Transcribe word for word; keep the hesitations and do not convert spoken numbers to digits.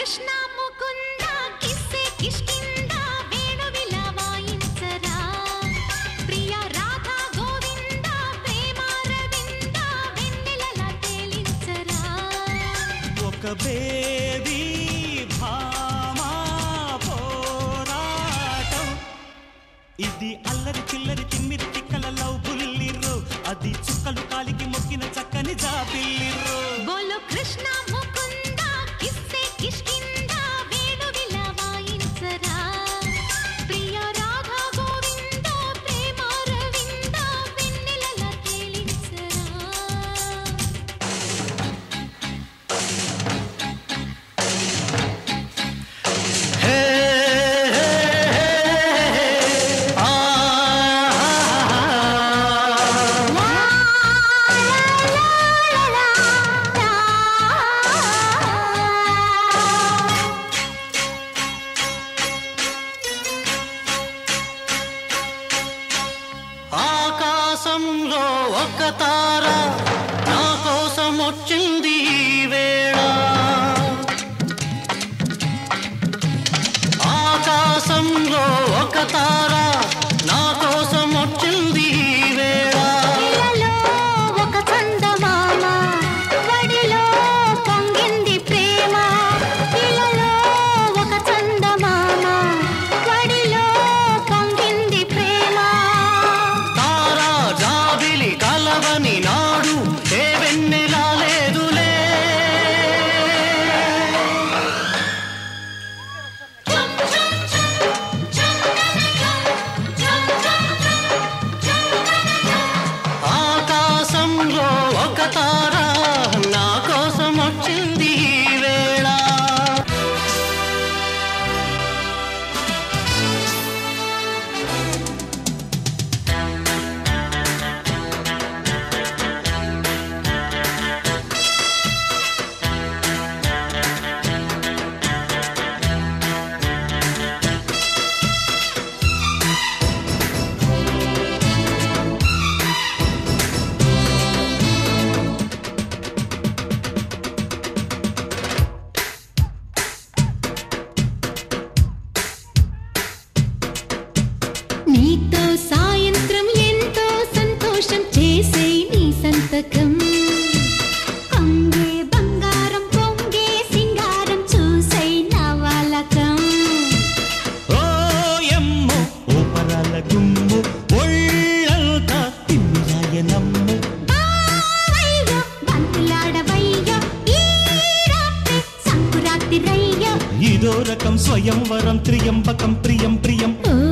कृष्णा मुकुंदा किसे किष्किंदा वेणु विलावाइंसरा प्रिया राधा गोविंदा प्रेमारविंदा वेन्नेला तेलिंसरा ओक बेबी भामा पोराटम इदी अल्लरि चिल्लरि तिम्मिरि तिक्कल लव बुल्लिरो अदी चुक्कलु कालिकी मोक्किन चक्कनि जाबिल्लिरो बोलो कृष्णा स्वयं वरं त्रियंबकं प्रियं प्रियं